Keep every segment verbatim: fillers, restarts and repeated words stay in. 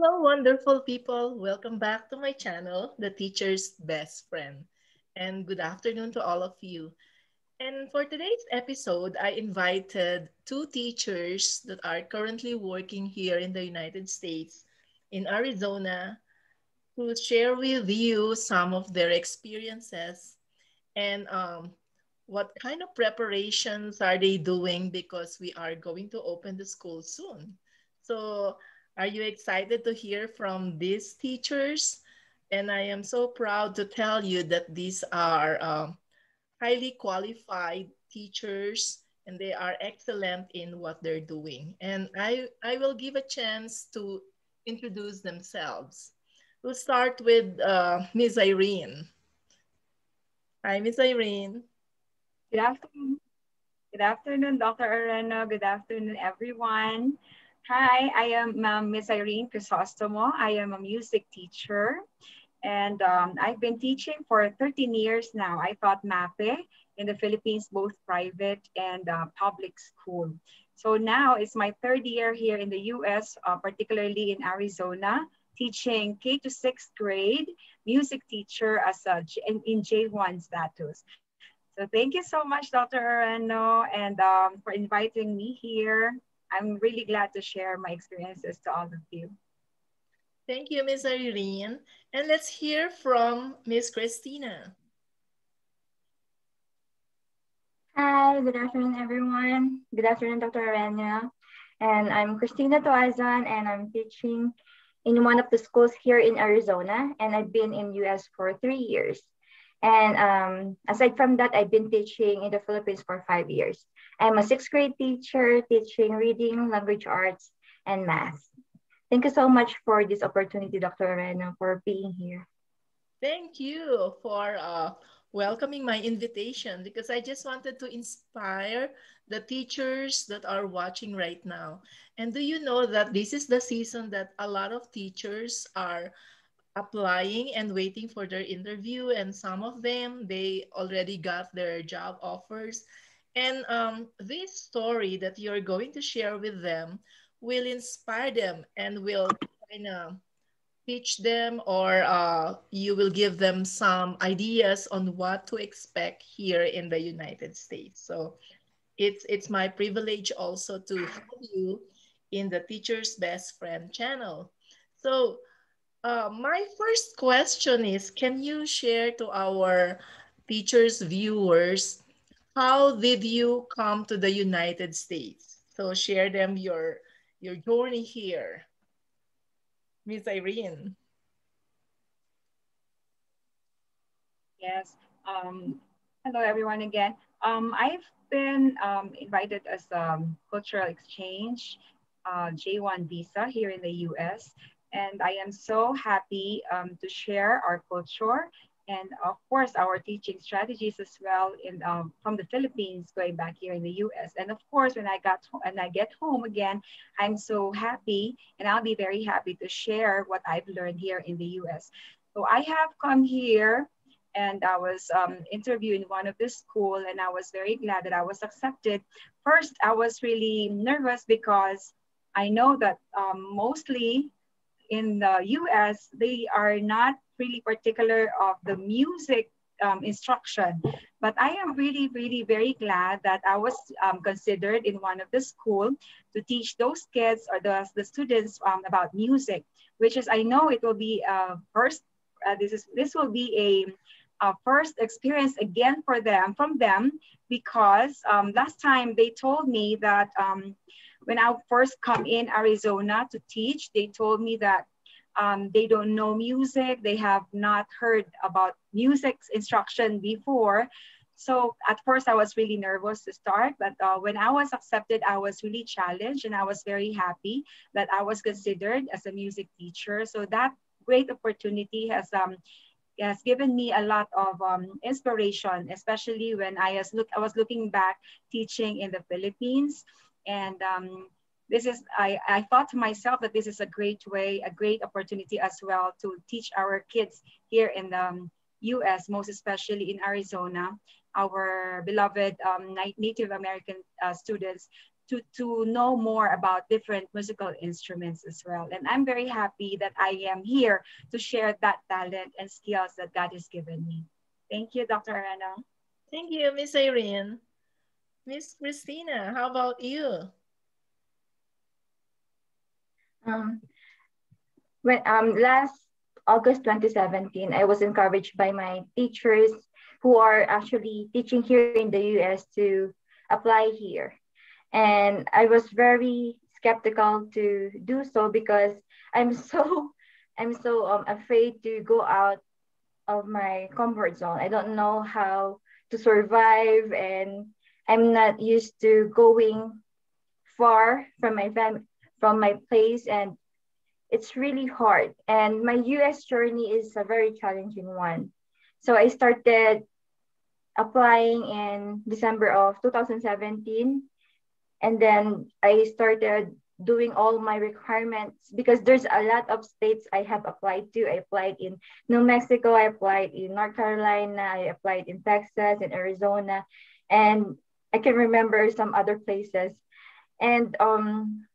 Hello, wonderful people. Welcome back to my channel, The Teacher's Best Friend. And good afternoon to all of you. And for today's episode, I invited two teachers that are currently working here in the United States, in Arizona, to share with you some of their experiences and um, what kind of preparations are they doing because we are going to open the school soon. So are you excited to hear from these teachers? And I am so proud to tell you that these are um, highly qualified teachers and they are excellent in what they're doing. And I, I will give a chance to introduce themselves. We'll start with uh, Miz Irene. Hi, Miz Irene. Good afternoon. Good afternoon, Doctor Areno. Good afternoon, everyone. Hi, I am um, Miz Irene Chrysostomo. I am a music teacher and um, I've been teaching for thirteen years now. I taught MAPE in the Philippines, both private and uh, public school. So now it's my third year here in the U S, uh, particularly in Arizona, teaching K to sixth grade music teacher as a, in, in J one status. So thank you so much, Doctor Areno, and um, for inviting me here. I'm really glad to share my experiences to all of you. Thank you, Miz Irene. And let's hear from Miz Christina. Hi, good afternoon, everyone. Good afternoon, Doctor Aranya. And I'm Christina Toazan, and I'm teaching in one of the schools here in Arizona. And I've been in U S for three years. And um, aside from that, I've been teaching in the Philippines for five years. I'm a sixth grade teacher teaching reading, language arts, and math. Thank you so much for this opportunity, Doctor Areno, for being here. Thank you for uh, welcoming my invitation because I just wanted to inspire the teachers that are watching right now. And do you know that this is the season that a lot of teachers are applying and waiting for their interview, and some of them, they already got their job offers. And um, this story that you're going to share with them will inspire them and will kind of teach them, or uh, you will give them some ideas on what to expect here in the United States. So it's, it's my privilege also to have you in the Teacher's Best Friend channel. So uh, my first question is, can you share to our teachers, viewers, how did you come to the United States? So share them your, your journey here. Miz Irene. Yes. Um, hello, everyone again. Um, I've been um, invited as a cultural exchange uh, J one visa here in the U S. And I am so happy um, to share our culture and of course, our teaching strategies as well in, um, from the Philippines going back here in the U S. And of course, when I, got when I get home again, I'm so happy and I'll be very happy to share what I've learned here in the U S. So I have come here and I was um, interviewed in one of the schools and I was very glad that I was accepted. First, I was really nervous because I know that um, mostly in the U S, they are not really particular of the music um, instruction. But I am really, really very glad that I was um, considered in one of the school to teach those kids or the, the students um, about music, which is, I know it will be uh, first, uh, this is this will be a, a first experience again for them, from them, because um, last time they told me that um, when I first come in Arizona to teach, they told me that Um, they don't know music. They have not heard about music instruction before. So at first I was really nervous to start, but uh, when I was accepted, I was really challenged and I was very happy that I was considered as a music teacher. So that great opportunity has, um, has given me a lot of um, inspiration, especially when I was, look, I was looking back teaching in the Philippines. And um, This is, I, I thought to myself that this is a great way, a great opportunity as well to teach our kids here in the U S, most especially in Arizona, our beloved um, Native American uh, students to, to know more about different musical instruments as well. And I'm very happy that I am here to share that talent and skills that God has given me. Thank you, Doctor Areno. Thank you, Miss Irene. Miss Christina, how about you? Um, when, um, last August twenty seventeen, I was encouraged by my teachers who are actually teaching here in the U S to apply here. And I was very skeptical to do so because I'm so, I'm so um, afraid to go out of my comfort zone. I don't know how to survive, and I'm not used to going far from my family, from my place, and it's really hard. And my U S journey is a very challenging one. So I started applying in December of two thousand seventeen. And then I started doing all my requirements because there's a lot of states I have applied to. I applied in New Mexico, I applied in North Carolina, I applied in Texas and Arizona, and I can remember some other places. And um,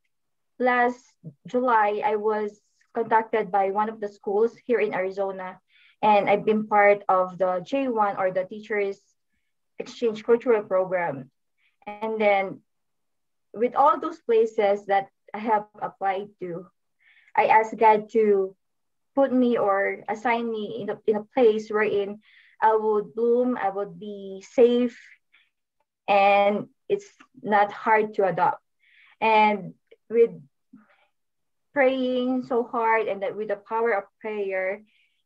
last July, I was contacted by one of the schools here in Arizona, and I've been part of the J one or the Teachers Exchange Cultural Program. And then with all those places that I have applied to, I asked God to put me or assign me in a, in a place wherein I would bloom, I would be safe, and it's not hard to adopt. And with praying so hard and that with the power of prayer,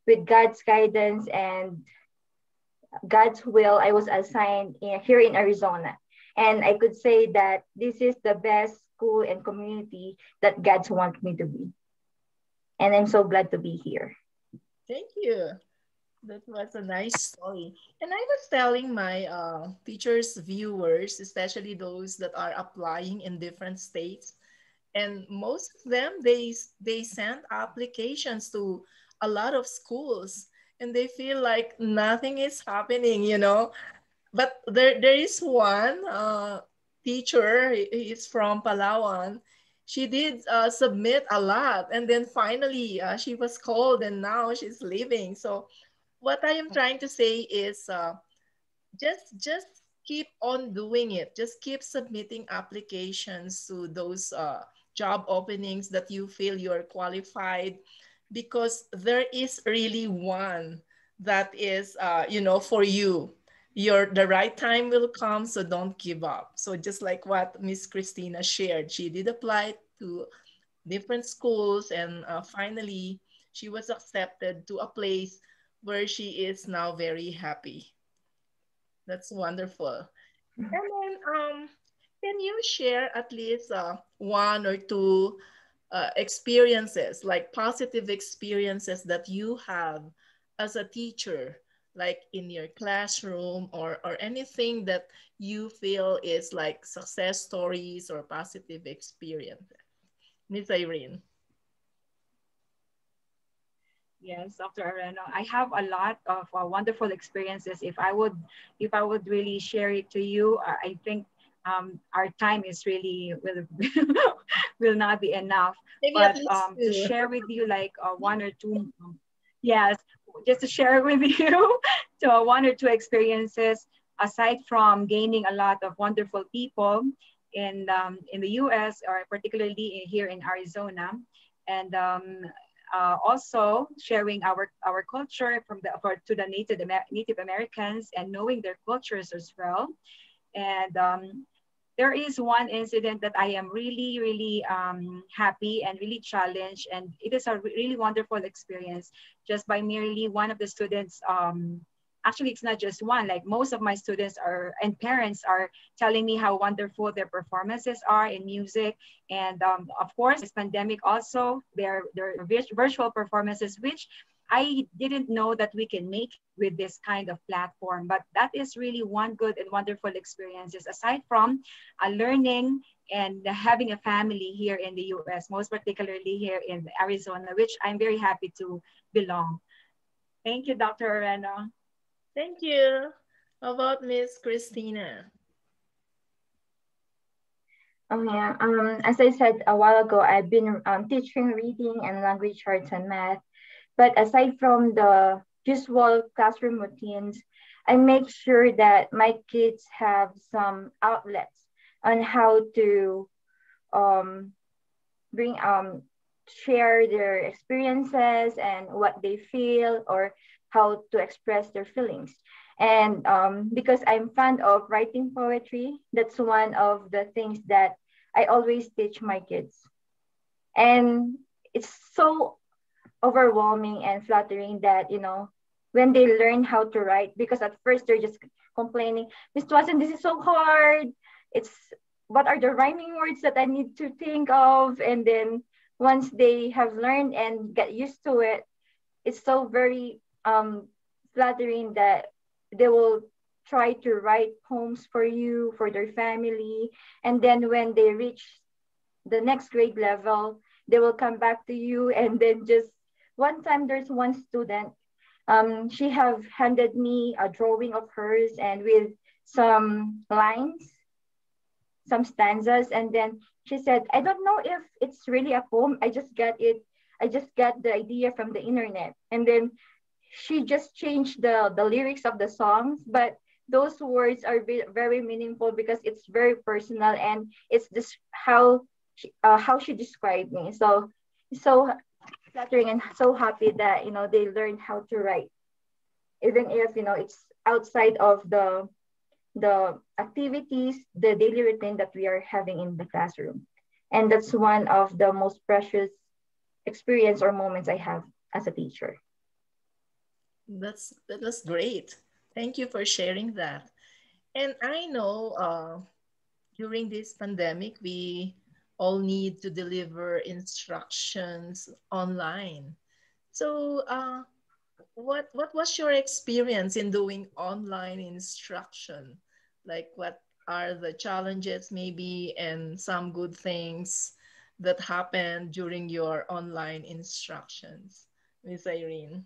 with God's guidance and God's will, I was assigned in, here in Arizona. And I could say that this is the best school and community that God wants me to be. And I'm so glad to be here. Thank you. That was a nice story. And I was telling my uh, teachers, viewers, especially those that are applying in different states, and most of them, they, they send applications to a lot of schools, and they feel like nothing is happening, you know. But there, there is one uh, teacher, he is from Palawan. She did uh, submit a lot, and then finally uh, she was called, and now she's leaving. So what I am trying to say is uh, just, just keep on doing it. Just keep submitting applications to those uh, job openings that you feel you're qualified, because there is really one that is, uh, you know, for you. Your, the right time will come, so don't give up. So just like what Miss Christina shared, she did apply to different schools, and uh, finally she was accepted to a place where she is now very happy. That's wonderful. And then um, can you share at least uh, one or two uh, experiences, like positive experiences that you have as a teacher, like in your classroom, or, or anything that you feel is like success stories or positive experiences? Miz Irene. Yes, Doctor Areno, I have a lot of uh, wonderful experiences. If I would, if I would really share it to you, uh, I think um, our time is really, will, will not be enough. Maybe but um, to share with you like uh, one or two, um, yes, just to share with you so one or two experiences, aside from gaining a lot of wonderful people in, um, in the U S, or particularly in, here in Arizona, and um, uh, also sharing our, our culture from the, for, to the Native, Amer Native Americans, and knowing their cultures as well. And um, there is one incident that I am really, really um, happy and really challenged. And it is a really wonderful experience just by merely one of the students. Um, actually, it's not just one, like most of my students are, and parents are telling me how wonderful their performances are in music. And um, of course, this pandemic also, their, their virtual performances, which I didn't know that we can make with this kind of platform, but that is really one good and wonderful experiences, aside from uh, learning and having a family here in the U S, most particularly here in Arizona, which I'm very happy to belong. Thank you, Doctor Arena. Thank you. How about Miz Christina? Oh yeah, um, as I said a while ago, I've been um, teaching reading and language arts and math. But aside from the usual classroom routines, I make sure that my kids have some outlets on how to um, bring, um, share their experiences and what they feel or how to express their feelings. And um, because I'm fond of writing poetry, that's one of the things that I always teach my kids. And it's so overwhelming and flattering that, you know, when they learn how to write, because at first they're just complaining, Miz Toazan, this is so hard. It's, what are the rhyming words that I need to think of? And then once they have learned and get used to it, it's so very um, flattering that they will try to write poems for you, for their family. And then when they reach the next grade level, they will come back to you. And then just one time, there's one student, um, she have handed me a drawing of hers and with some lines, some stanzas. And then she said, I don't know if it's really a poem. I just got it. I just got the idea from the internet. And then she just changed the, the lyrics of the songs, but those words are very meaningful because it's very personal and it's just how she, uh, how she described me. So, so flattering and so happy that, you know, they learned how to write, even if, you know, it's outside of the, the activities, the daily routine that we are having in the classroom. And that's one of the most precious experience or moments I have as a teacher. That's, that was great. Thank you for sharing that. And I know uh, during this pandemic, we all need to deliver instructions online. So uh, what, what was your experience in doing online instruction? Like what are the challenges maybe and some good things that happened during your online instructions, Miz Irene?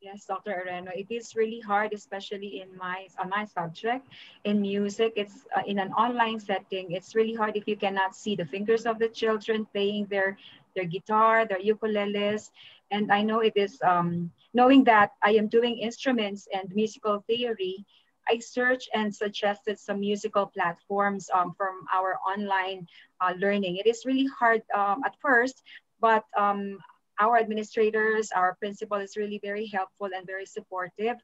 Yes, Doctor Areno, it is really hard, especially in my, uh, my subject. In music, it's uh, in an online setting, it's really hard if you cannot see the fingers of the children playing their, their guitar, their ukuleles. And I know it is, um, knowing that I am doing instruments and musical theory, I searched and suggested some musical platforms um, from our online uh, learning. It is really hard um, at first, but um, our administrators, our principal is really very helpful and very supportive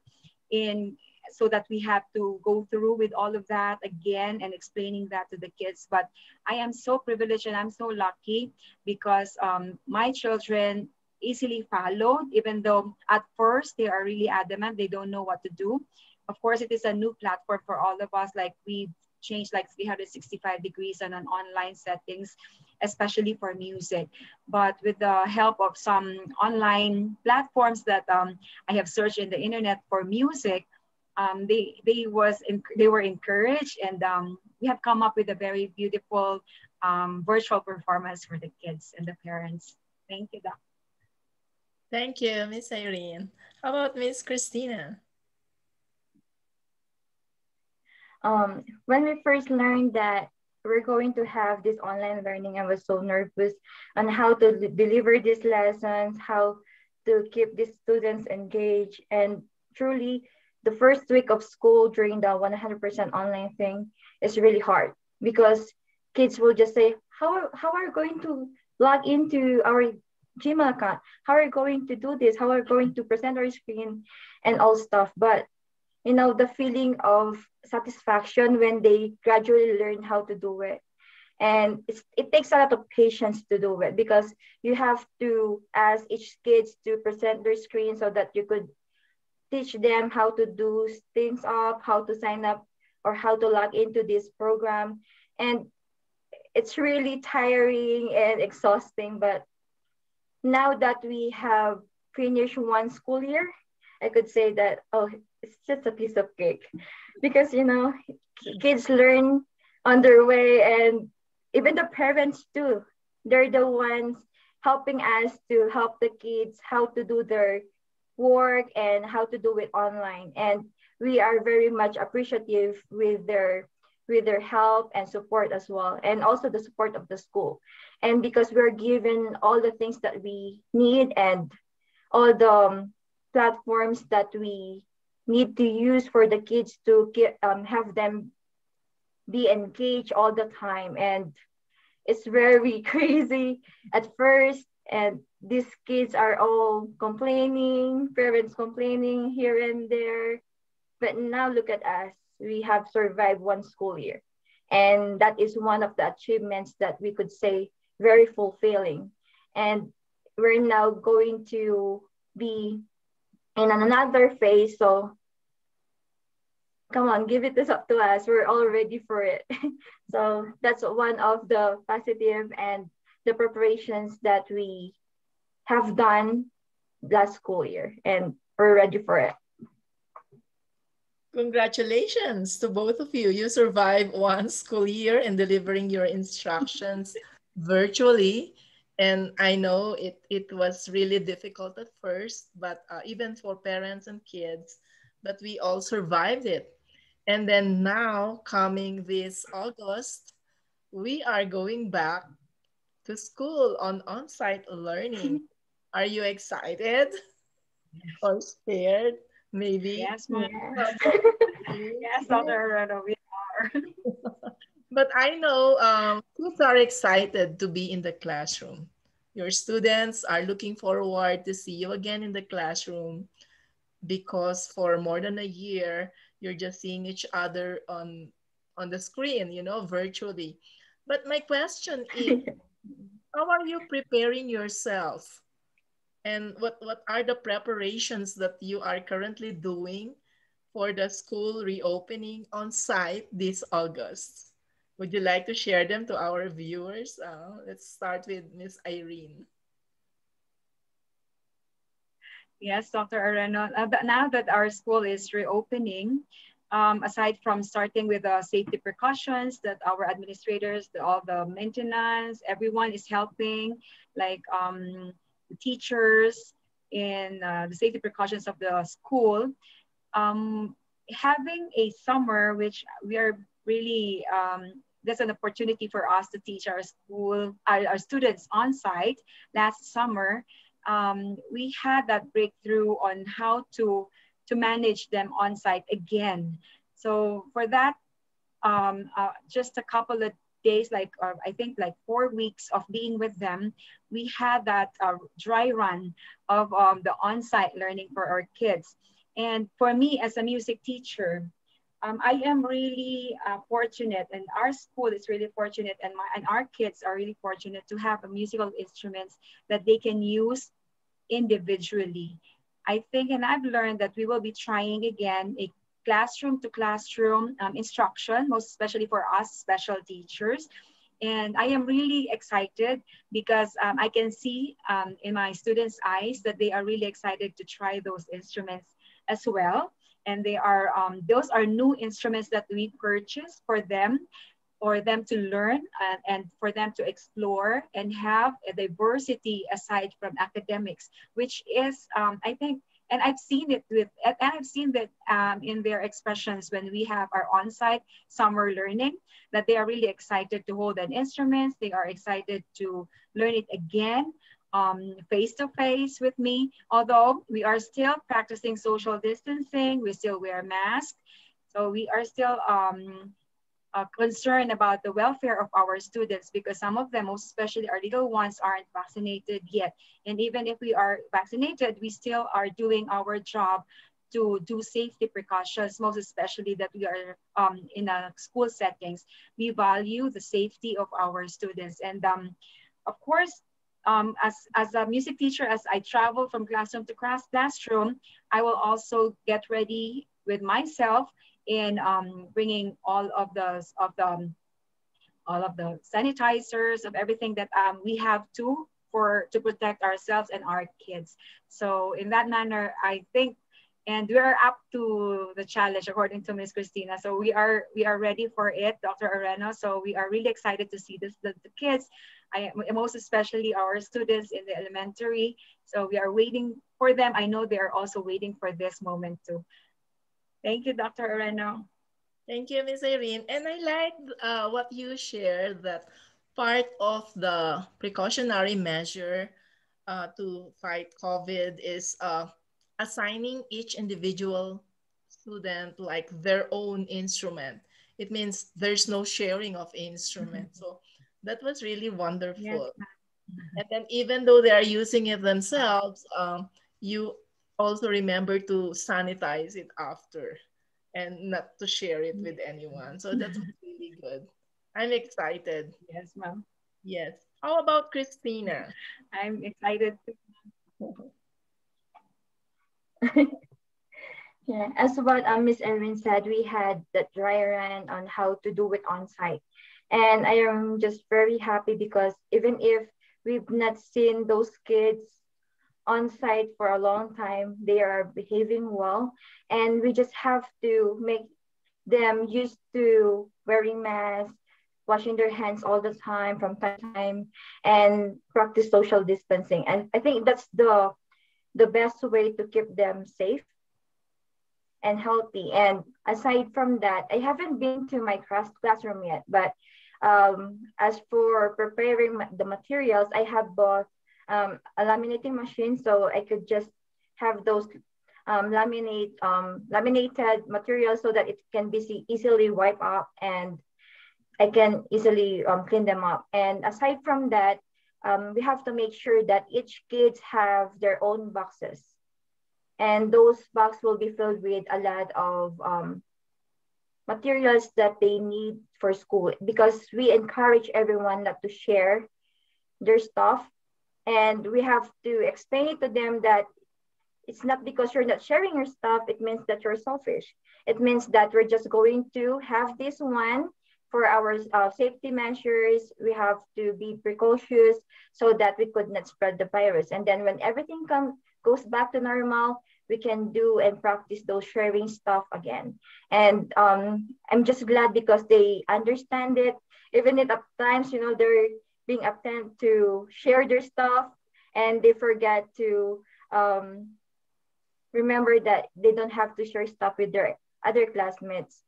in so that we have to go through with all of that again and explaining that to the kids. But I am so privileged and I'm so lucky because um, my children easily followed, even though at first they are really adamant, they don't know what to do. Of course, it is a new platform for all of us. Like we changed like three hundred sixty-five degrees on an online settings, especially for music. But with the help of some online platforms that um, I have searched in the internet for music, um, they, they, was in, they were encouraged and um, we have come up with a very beautiful um, virtual performance for the kids and the parents. Thank you, Doc. Thank you, Miz Irene. How about Miz Christina? Um, when we first learned that we're going to have this online learning, I was so nervous on how to deliver these lessons, how to keep the students engaged. And truly, the first week of school during the one hundred percent online thing is really hard because kids will just say, how, how are you going to log into our Gmail account? How are you going to do this? How are you going to present our screen and all stuff? But you know, the feeling of satisfaction when they gradually learn how to do it. And it's, it takes a lot of patience to do it because you have to ask each kid to present their screen so that you could teach them how to do things up, how to sign up, or how to log into this program. And it's really tiring and exhausting. But now that we have finished one school year, I could say that, oh, it's just a piece of cake because, you know, kids learn on their way and even the parents too. They're the ones helping us to help the kids how to do their work and how to do it online. And we are very much appreciative with their with their help and support as well, and also the support of the school. And because we're given all the things that we need and all the um, platforms that we need to use for the kids to get, um, have them be engaged all the time. And it's very crazy at first, and these kids are all complaining, parents complaining here and there. But now look at us, we have survived one school year. And that is one of the achievements that we could say very fulfilling. And we're now going to be in another phase. So come on, give it this up to us. We're all ready for it. So that's one of the positive and the preparations that we have done last school year, and we're ready for it. Congratulations to both of you. You survived one school year in delivering your instructions virtually. And I know it, it was really difficult at first, but uh, even for parents and kids, but we all survived it. And then now, coming this August, we are going back to school on on-site learning. Are you excited or scared? Maybe. Yes, Mom. Yes, Doctor Areno, we are. But I know um, kids are excited to be in the classroom. Your students are looking forward to see you again in the classroom, because for more than a year, you're just seeing each other on, on the screen, you know, virtually. But my question is, how are you preparing yourself? And what, what are the preparations that you are currently doing for the school reopening on site this August? Would you like to share them to our viewers? Uh, let's start with Miz Irene. Yes, Doctor Areno, now that our school is reopening, um, aside from starting with the safety precautions that our administrators, the, all the maintenance, everyone is helping, like um, the teachers in uh, the safety precautions of the school. Um, having a summer, which we are really, um, that's an opportunity for us to teach our school, our, our students on site last summer. Um, we had that breakthrough on how to, to manage them on site again. So for that, um, uh, just a couple of days, like uh, I think like four weeks of being with them, we had that uh, dry run of um, the on-site learning for our kids. And for me as a music teacher, um, I am really uh, fortunate, and our school is really fortunate, and, my, and our kids are really fortunate to have a musical instruments that they can use individually. I think, and I've learned that we will be trying again a classroom to classroom um, instruction, most especially for us special teachers. And I am really excited because um, I can see um, in my students' eyes that they are really excited to try those instruments as well. And they are, um, those are new instruments that we purchase for them, for them to learn and, and for them to explore and have a diversity aside from academics, which is, um, I think, and I've seen it with, and I've seen that um, in their expressions when we have our on-site summer learning, that they are really excited to hold an instrument. They are excited to learn it again, um, face to face with me. Although we are still practicing social distancing, we still wear masks. So we are still um, uh, concerned about the welfare of our students, because some of them, most especially our little ones, aren't vaccinated yet. And even if we are vaccinated, we still are doing our job to do safety precautions, most especially that we are um, in a school settings. We value the safety of our students. And um, of course, Um, as, as a music teacher, as I travel from classroom to class, classroom, I will also get ready with myself in um, bringing all of the, of the, all of the sanitizers, of everything that um, we have to, for, to protect ourselves and our kids. So in that manner, I think, and we are up to the challenge, according to Miz Christina. So we are we are ready for it, Doctor Areno. So we are really excited to see this, the, the kids, I, most especially our students in the elementary. So we are waiting for them. I know they are also waiting for this moment too. Thank you, Doctor Areno. Thank you, Miz Irene. And I like uh, what you shared, that part of the precautionary measure uh, to fight COVID is uh, assigning each individual student like their own instrument. It means there's no sharing of instruments. Mm-hmm. So that was really wonderful. Yes. And then even though they are using it themselves, um, you also remember to sanitize it after and not to share it with anyone. So that's really good. I'm excited. Yes, ma'am. Yes. How about Christina? I'm excited too. Yeah, as what um, Miz Irene said, we had that dry run on how to do it on site. And I am just very happy because even if we've not seen those kids on site for a long time, they are behaving well. And we just have to make them used to wearing masks, washing their hands all the time from time to time, and practice social distancing. And I think that's the, the best way to keep them safe and healthy. And aside from that, I haven't been to my class classroom yet, but um, as for preparing the materials, I have bought um, a laminating machine, so I could just have those um, laminate, um, laminated materials so that it can be easily wiped up and I can easily um, clean them up. And aside from that, um, we have to make sure that each kids have their own boxes. And those boxes will be filled with a lot of um, materials that they need for school, because we encourage everyone not to share their stuff. And we have to explain it to them that it's not because you're not sharing your stuff, it means that you're selfish. It means that we're just going to have this one for our uh, safety measures. We have to be precautious so that we could not spread the virus. And then when everything comes, goes back to normal, we can do and practice those sharing stuff again. And um, I'm just glad because they understand it. Even at times, you know, they're being attempt to share their stuff and they forget to um, remember that they don't have to share stuff with their other classmates.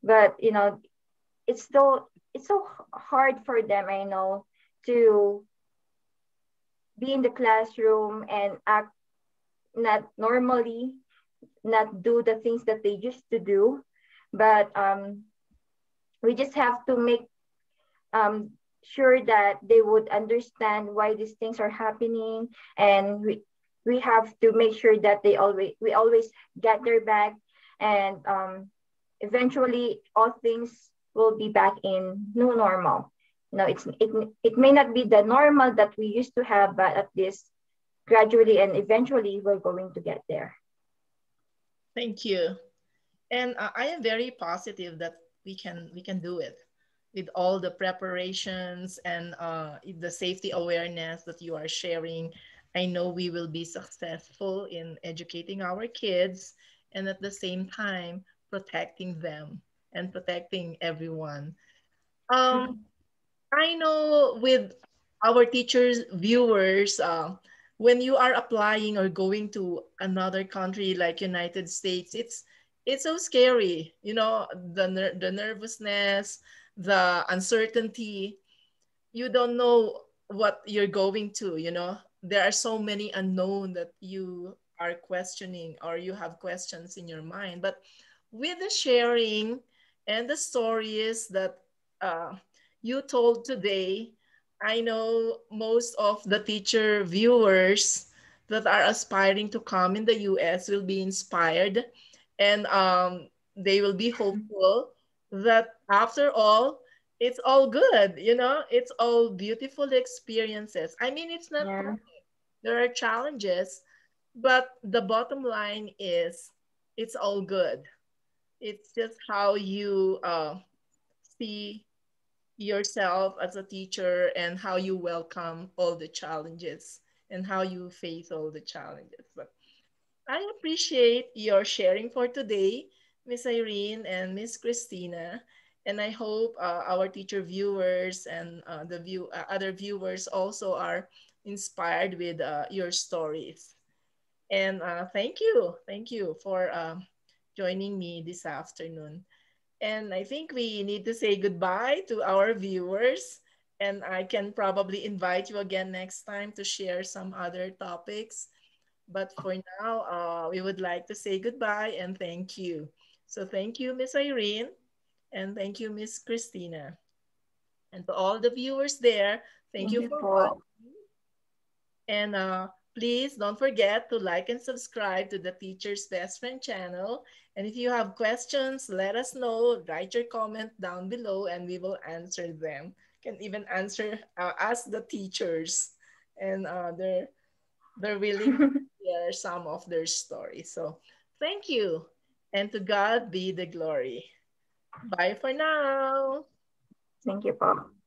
But, you know, it's so, it's so hard for them, I know, to be in the classroom and act not normally, not do the things that they used to do, but um, we just have to make um, sure that they would understand why these things are happening, and we we have to make sure that they always we always get their back, and um, eventually all things will be back in new normal. You know, it's it it may not be the normal that we used to have, but at least gradually and eventually we're going to get there. Thank you. And uh, I am very positive that we can, we can do it with all the preparations and uh, the safety awareness that you are sharing. I know we will be successful in educating our kids and at the same time, protecting them and protecting everyone. Um, I know with our teachers, viewers, uh, when you are applying or going to another country like United States, it's it's so scary, you know, the, ner the nervousness, the uncertainty. You don't know what you're going to, you know. There are so many unknown that you are questioning or you have questions in your mind. But with the sharing and the stories that uh, you told today, I know most of the teacher viewers that are aspiring to come in the U S will be inspired, and um, they will be hopeful that after all, it's all good, you know, it's all beautiful experiences. I mean, it's not, yeah. There are challenges, but the bottom line is it's all good. It's just how you uh, see yourself as a teacher and how you welcome all the challenges and how you face all the challenges. But I appreciate your sharing for today, Miz Irene and Miz Christina, and I hope uh, our teacher viewers and uh, the view uh, other viewers also are inspired with uh, your stories. And uh, thank you, thank you for uh, joining me this afternoon. And I think we need to say goodbye to our viewers. And I can probably invite you again next time to share some other topics. But for now, uh, we would like to say goodbye and thank you. So thank you, Miss Irene. And thank you, Miss Christina. And to all the viewers there, thank, thank you for watching. And uh, please don't forget to like and subscribe to the Teacher's Best Friend channel. And if you have questions, let us know. Write your comment down below and we will answer them. Can even answer, uh, ask the teachers. And uh, they're, they're willing to share some of their stories. So thank you. And to God be the glory. Bye for now. Thank you, Bob.